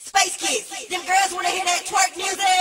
Spacekiddz, them girls wanna hear that twerk music.